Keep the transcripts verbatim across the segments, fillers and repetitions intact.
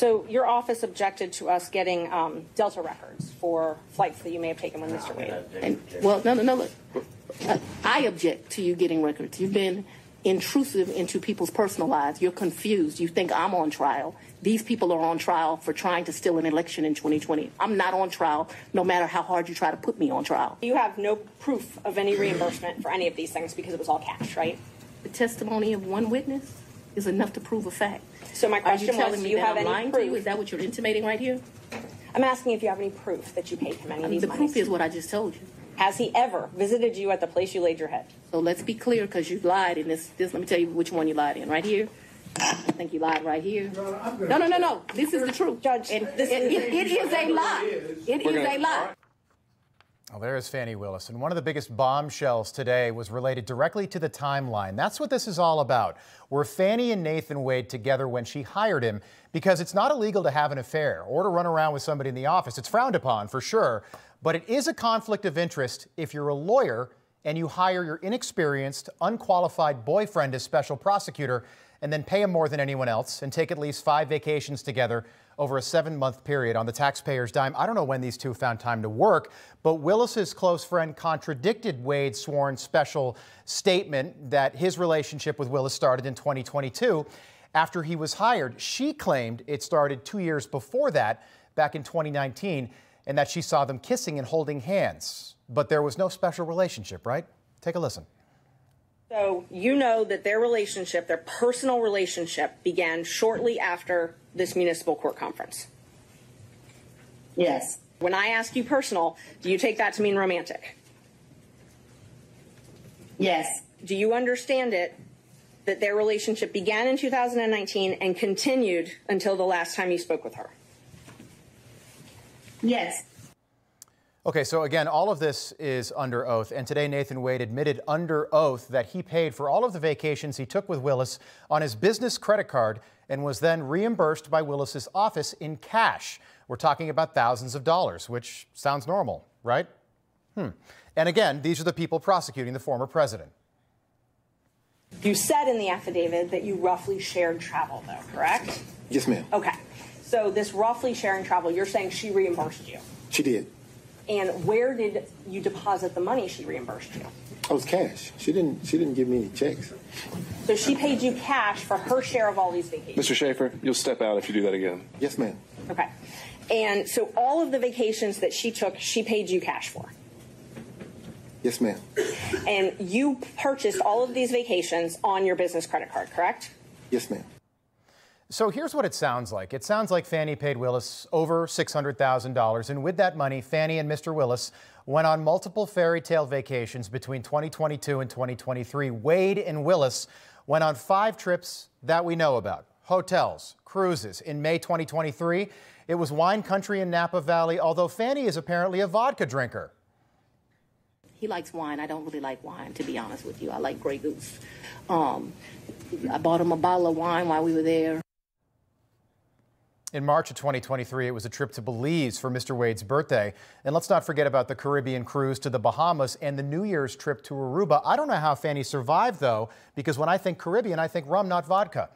So your office objected to us getting um, Delta records for flights that you may have taken with Mister Wade. And, well, no, no, no, look, I object to you getting records. You've been intrusive into people's personal lives. You're confused. You think I'm on trial. These people are on trial for trying to steal an election in twenty twenty. I'm not on trial, no matter how hard you try to put me on trial. You have no proof of any reimbursement for any of these things because it was all cash, right? The testimony of one witness is enough to prove a fact. So my question was, do you have any proof? Is that what you're intimating right here? I'm asking if you have any proof that you paid him any of these monies. The proof is what I just told you. Has he ever visited you at the place you laid your head? So let's be clear, because you lied in this, this. Let me tell you which one you lied in. Right here. I think you lied right here. No, no, no, no. This is the truth, Judge. And this it, it, it is a lie. It is a lie. Well, there is Fani Willis. And one of the biggest bombshells today was related directly to the timeline. That's what this is all about. Were Fani and Nathan Wade together when she hired him? Because it's not illegal to have an affair or to run around with somebody in the office. It's frowned upon, for sure. But it is a conflict of interest if you're a lawyer and you hire your inexperienced, unqualified boyfriend as special prosecutor and then pay him more than anyone else and take at least five vacations together over a seven-month period on the taxpayer's dime. I don't know when these two found time to work, but Willis's close friend contradicted Wade's sworn special statement that his relationship with Willis started in twenty twenty-two. After he was hired, she claimed it started two years before that, back in twenty nineteen, and that she saw them kissing and holding hands. But there was no special relationship, right? Take a listen. So you know that their relationship, their personal relationship, began shortly after this municipal court conference. Yes. When I ask you personal, do you take that to mean romantic? Yes. Do you understand it that their relationship began in two thousand nineteen and continued until the last time you spoke with her? Yes. Okay, so again, all of this is under oath, and today Nathan Wade admitted under oath that he paid for all of the vacations he took with Willis on his business credit card and was then reimbursed by Willis's office in cash. We're talking about thousands of dollars, which sounds normal, right? Hmm. And again, these are the people prosecuting the former president. You said in the affidavit that you roughly shared travel, though, correct? Yes, ma'am. Okay. So this roughly sharing travel, you're saying she reimbursed you? She did. And where did you deposit the money she reimbursed you? It was cash. She didn't. She didn't give me any checks. So she paid you cash for her share of all these vacations. Mister Schaefer, you'll step out if you do that again. Yes, ma'am. Okay. And so all of the vacations that she took, she paid you cash for. Yes, ma'am. And you purchased all of these vacations on your business credit card, correct? Yes, ma'am. So here's what it sounds like. It sounds like Fani paid Willis over six hundred thousand dollars, and with that money, Fani and Mister Willis went on multiple fairy tale vacations between twenty twenty-two and twenty twenty-three. Wade and Willis went on five trips that we know about. Hotels, cruises. In May twenty twenty-three, it was wine country in Napa Valley, although Fani is apparently a vodka drinker. He likes wine. I don't really like wine, to be honest with you. I like Grey Goose. Um, I bought him a bottle of wine while we were there. In March of twenty twenty-three, it was a trip to Belize for Mister Wade's birthday. And let's not forget about the Caribbean cruise to the Bahamas and the New Year's trip to Aruba. I don't know how Fani survived, though, because when I think Caribbean, I think rum, not vodka.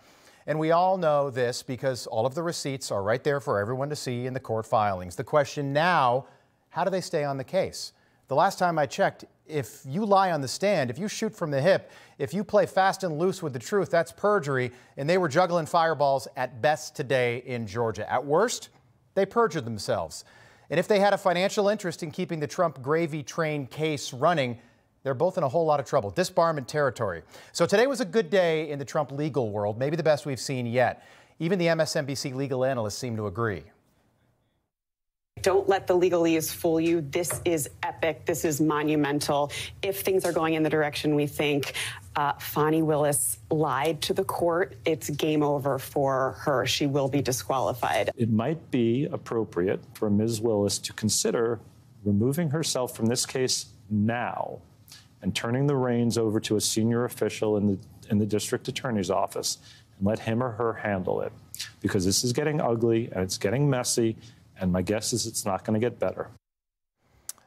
And we all know this because all of the receipts are right there for everyone to see in the court filings. The question now, how do they stay on the case? The last time I checked, if you lie on the stand, if you shoot from the hip, if you play fast and loose with the truth, that's perjury. And they were juggling fireballs at best today in Georgia. At worst, they perjured themselves. And if they had a financial interest in keeping the Trump gravy train case running, they're both in a whole lot of trouble, disbarment territory. So today was a good day in the Trump legal world, maybe the best we've seen yet. Even the M S N B C legal analysts seem to agree. Don't let the legalese fool you. This is epic. This is monumental. If things are going in the direction we think, uh, Fani Willis lied to the court. It's game over for her. She will be disqualified. It might be appropriate for Miz Willis to consider removing herself from this case now and turning the reins over to a senior official in the, in the district attorney's office and let him or her handle it, because this is getting ugly and it's getting messy. And my guess is it's not going to get better.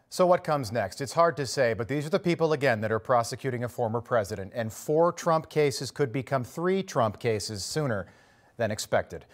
So what comes next? It's hard to say, but these are the people, again, that are prosecuting a former president. And four Trump cases could become three Trump cases sooner than expected.